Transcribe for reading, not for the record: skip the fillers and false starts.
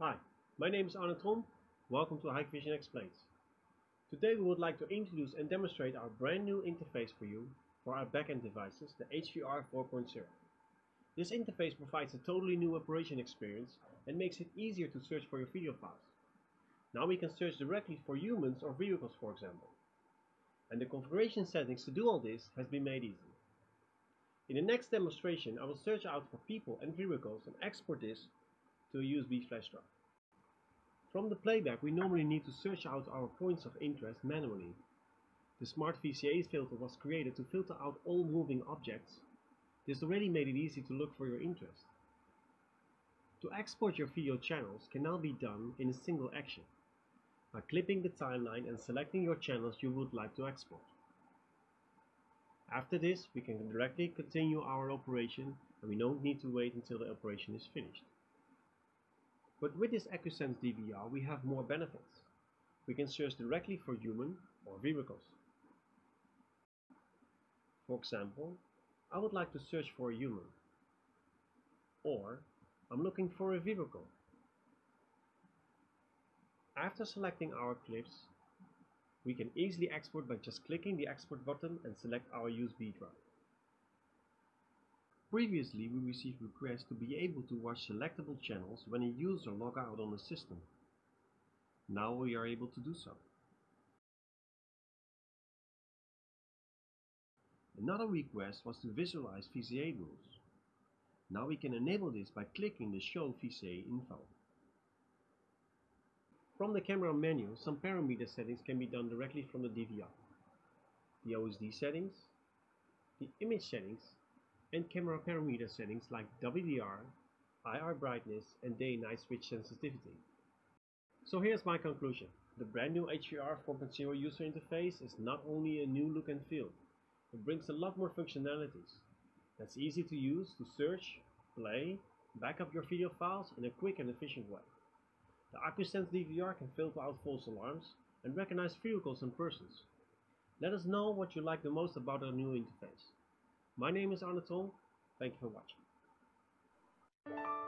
Hi, my name is Arne Tromp. Welcome to Hikvision Explains. Today we would like to introduce and demonstrate our brand new interface for you for our backend devices, the HVR 4.0. This interface provides a totally new operation experience and makes it easier to search for your video files. Now we can search directly for humans or vehicles, for example. And the configuration settings to do all this has been made easy. In the next demonstration, I will search out for people and vehicles and export this to a USB flash drive. From the playback, we normally need to search out our points of interest manually. The Smart VCA filter was created to filter out all moving objects. This already made it easy to look for your interest. To export your video channels can now be done in a single action, by clipping the timeline and selecting your channels you would like to export. After this, we can directly continue our operation and we don't need to wait until the operation is finished. But with this AcuSense DVR we have more benefits. We can search directly for human or vehicles. For example, I would like to search for a human, or I'm looking for a vehicle. After selecting our clips, we can easily export by just clicking the export button and select our USB drive. Previously, we received requests to be able to watch selectable channels when a user logs out on the system. Now we are able to do so. Another request was to visualize VCA rules. Now we can enable this by clicking the Show VCA info. From the camera menu, some parameter settings can be done directly from the DVR. The OSD settings, the image settings, and camera parameter settings like WDR, IR brightness, and day and night switch sensitivity. So here's my conclusion. The brand new HVR 4.0 user interface is not only a new look and feel, it brings a lot more functionalities. That's easy to use to search, play, back up your video files in a quick and efficient way. The AcuSense DVR can filter out false alarms and recognize vehicles and persons. Let us know what you like the most about our new interface. My name is Anatol. Thank you for watching.